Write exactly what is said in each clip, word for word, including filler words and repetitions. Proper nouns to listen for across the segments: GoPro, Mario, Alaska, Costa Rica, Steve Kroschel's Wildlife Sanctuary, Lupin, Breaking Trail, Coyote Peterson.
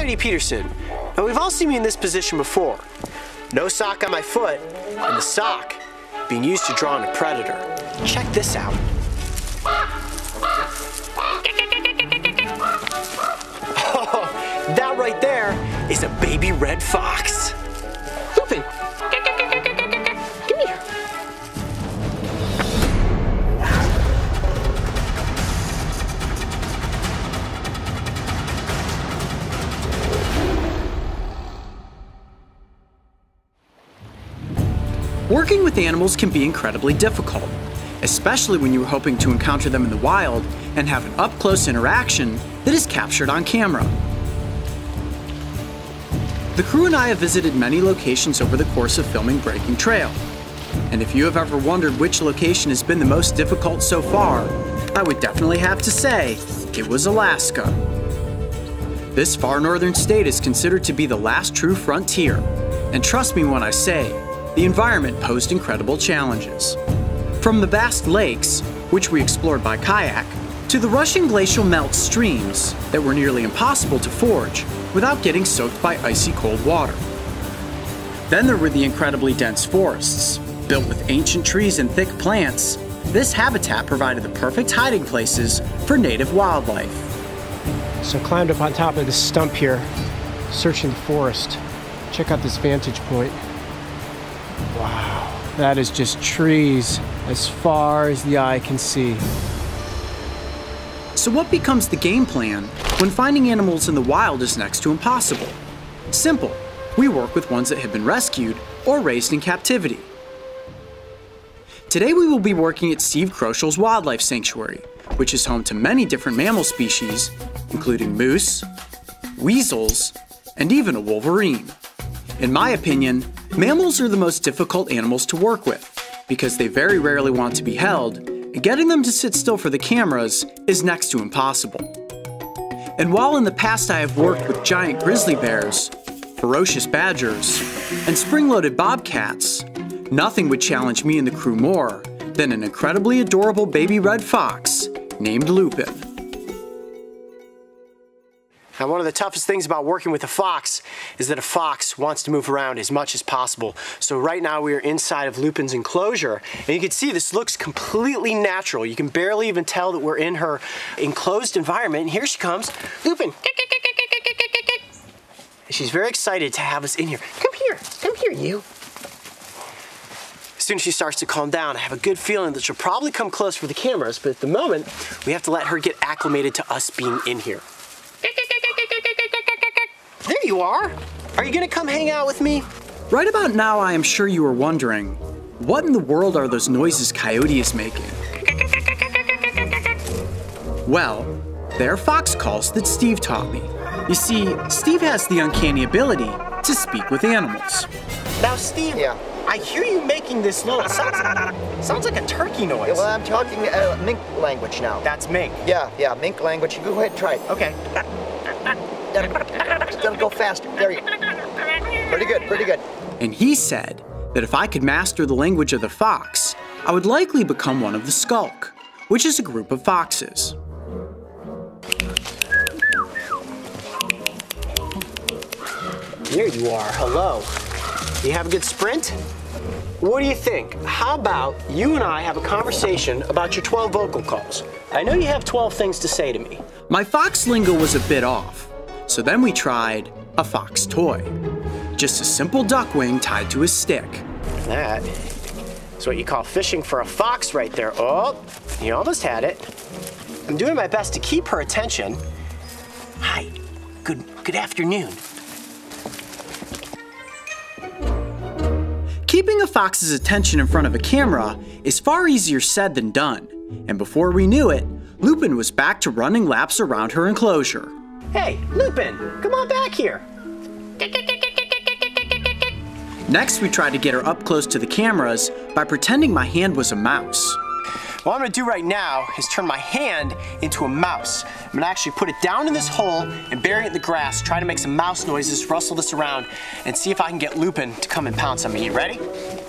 Coyote Peterson. Now we've all seen me in this position before. No sock on my foot, and the sock being used to draw on a predator. Check this out. Oh, that right there is a baby red fox. Lupin, give me here. Working with animals can be incredibly difficult, especially when you are hoping to encounter them in the wild and have an up-close interaction that is captured on camera. The crew and I have visited many locations over the course of filming Breaking Trail, and if you have ever wondered which location has been the most difficult so far, I would definitely have to say it was Alaska. This far northern state is considered to be the last true frontier, and trust me when I say, the environment posed incredible challenges. From the vast lakes, which we explored by kayak, to the rushing glacial melt streams that were nearly impossible to forge without getting soaked by icy cold water. Then there were the incredibly dense forests. Built with ancient trees and thick plants, this habitat provided the perfect hiding places for native wildlife. So I climbed up on top of this stump here, searching the forest. Check out this vantage point. Wow, that is just trees as far as the eye can see. So what becomes the game plan when finding animals in the wild is next to impossible? Simple. We work with ones that have been rescued or raised in captivity. Today we will be working at Steve Kroschel's Wildlife Sanctuary, which is home to many different mammal species, including moose, weasels, and even a wolverine. In my opinion, mammals are the most difficult animals to work with because they very rarely want to be held, and getting them to sit still for the cameras is next to impossible. And while in the past I have worked with giant grizzly bears, ferocious badgers, and spring-loaded bobcats, nothing would challenge me and the crew more than an incredibly adorable baby red fox named Lupin. Now, one of the toughest things about working with a fox is that a fox wants to move around as much as possible. So right now we are inside of Lupin's enclosure, and you can see this looks completely natural. You can barely even tell that we're in her enclosed environment. And here she comes, Lupin. She's very excited to have us in here. Come here, come here, you. As soon as she starts to calm down, I have a good feeling that she'll probably come close for the cameras, but at the moment, we have to let her get acclimated to us being in here. There you are. Are you gonna come hang out with me? Right about now, I am sure you are wondering, what in the world are those noises Coyote is making? Well, they're fox calls that Steve taught me. You see, Steve has the uncanny ability to speak with animals. Now, Steve, yeah. I hear you making this little sound. Sounds like a turkey noise. Yeah, well, I'm talking uh, mink language now. That's mink. Yeah, yeah, mink language. Go ahead and try it. Okay. Gotta go faster. There you go. Pretty good, pretty good. And he said that if I could master the language of the fox, I would likely become one of the skulk, which is a group of foxes. Here you are. Hello. You have a good sprint? What do you think? How about you and I have a conversation about your twelve vocal calls? I know you have twelve things to say to me. My fox lingo was a bit off. So then we tried a fox toy. Just a simple duck wing tied to a stick. That is what you call fishing for a fox right there. Oh, you almost had it. I'm doing my best to keep her attention. Hi, good, good afternoon. Keeping a fox's attention in front of a camera is far easier said than done. And before we knew it, Lupin was back to running laps around her enclosure. Hey, Lupin, come on back here. Next, we tried to get her up close to the cameras by pretending my hand was a mouse. What I'm gonna do right now is turn my hand into a mouse. I'm gonna actually put it down in this hole and bury it in the grass, try to make some mouse noises, rustle this around, and see if I can get Lupin to come and pounce on me. You ready?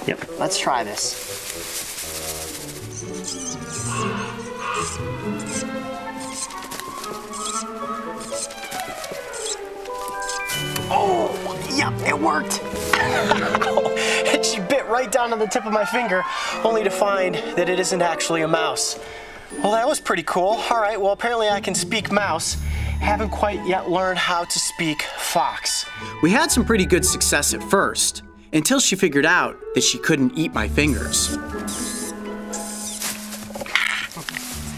Yep. Let's try this. It worked! And she bit right down on the tip of my finger, only to find that it isn't actually a mouse. Well, that was pretty cool. Alright, well apparently I can speak mouse. Haven't quite yet learned how to speak fox. We had some pretty good success at first, until she figured out that she couldn't eat my fingers.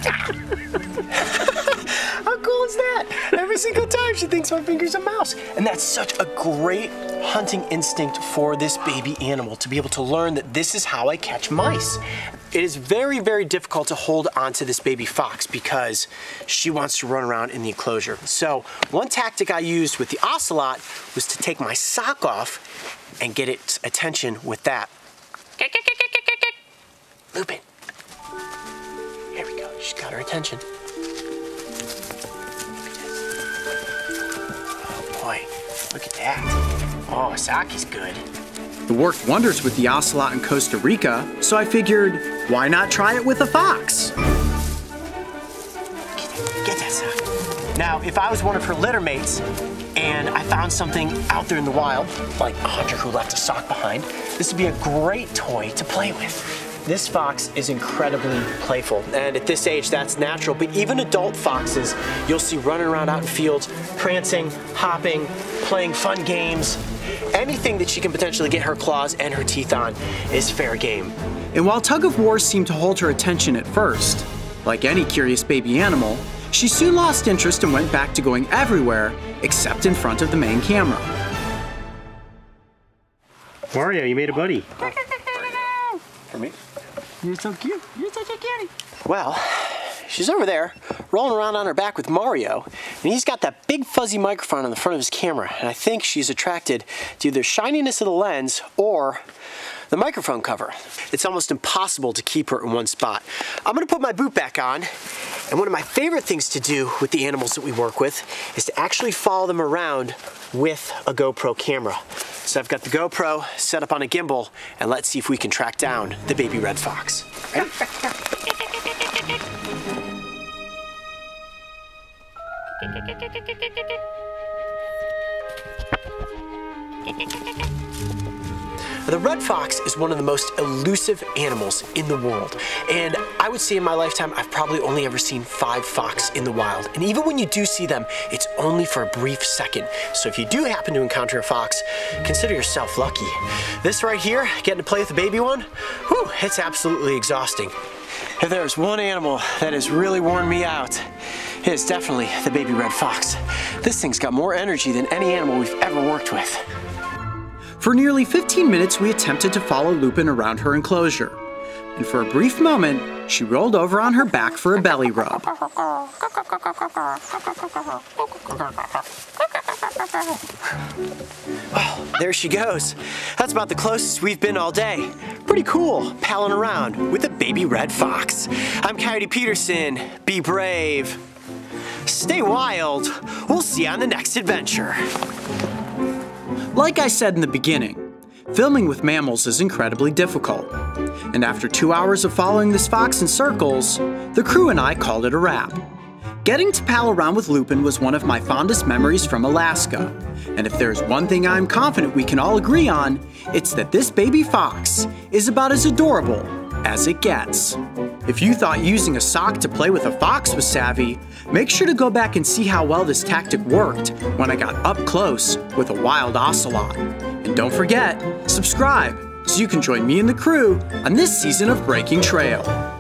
How cool is that? Every single time she thinks my finger's a mouse. And that's such a great hunting instinct for this baby animal, to be able to learn that this is how I catch mice. It is very, very difficult to hold onto this baby fox because she wants to run around in the enclosure. So one tactic I used with the ocelot was to take my sock off and get its attention with that. Lupin. Here we go, she's got her attention. Oh boy, look at that. Oh, sake's good. It worked wonders with the ocelot in Costa Rica, so I figured, why not try it with a fox? Get that sake. Now, if I was one of her litter mates, and I found something out there in the wild, like a hunter who left a sock behind, this would be a great toy to play with. This fox is incredibly playful, and at this age, that's natural, but even adult foxes, you'll see running around out in fields, prancing, hopping, playing fun games. Anything that she can potentially get her claws and her teeth on is fair game. And while tug-of-war seemed to hold her attention at first, like any curious baby animal, she soon lost interest and went back to going everywhere except in front of the main camera. Mario, you made a buddy. For me? You're so cute. You're such a cutie. Well, she's over there rolling around on her back with Mario, and he's got that big fuzzy microphone on the front of his camera, and I think she's attracted to either shininess of the lens or the microphone cover. It's almost impossible to keep her in one spot. I'm gonna put my boot back on, and one of my favorite things to do with the animals that we work with is to actually follow them around with a GoPro camera. So I've got the GoPro set up on a gimbal, and let's see if we can track down the baby red fox. Ready? The red fox is one of the most elusive animals in the world, and I would say in my lifetime I've probably only ever seen five fox in the wild, and even when you do see them, it's only for a brief second. So if you do happen to encounter a fox, consider yourself lucky. This right here, getting to play with the baby one, whew, it's absolutely exhausting. If there's one animal that has really worn me out, it's definitely the baby red fox. This thing's got more energy than any animal we've ever worked with. For nearly fifteen minutes, we attempted to follow Lupin around her enclosure. And for a brief moment, she rolled over on her back for a belly rub. Well, there she goes. That's about the closest we've been all day. Pretty cool, palling around with a baby red fox. I'm Coyote Peterson. Be brave. Stay wild. We'll see you on the next adventure. Like I said in the beginning, filming with mammals is incredibly difficult, and after two hours of following this fox in circles, the crew and I called it a wrap. Getting to pal around with Lupin was one of my fondest memories from Alaska, and if there's one thing I'm confident we can all agree on, it's that this baby fox is about as adorable as it gets. If you thought using a sock to play with a fox was savvy, make sure to go back and see how well this tactic worked when I got up close with a wild ocelot. And don't forget, subscribe so you can join me and the crew on this season of Breaking Trail.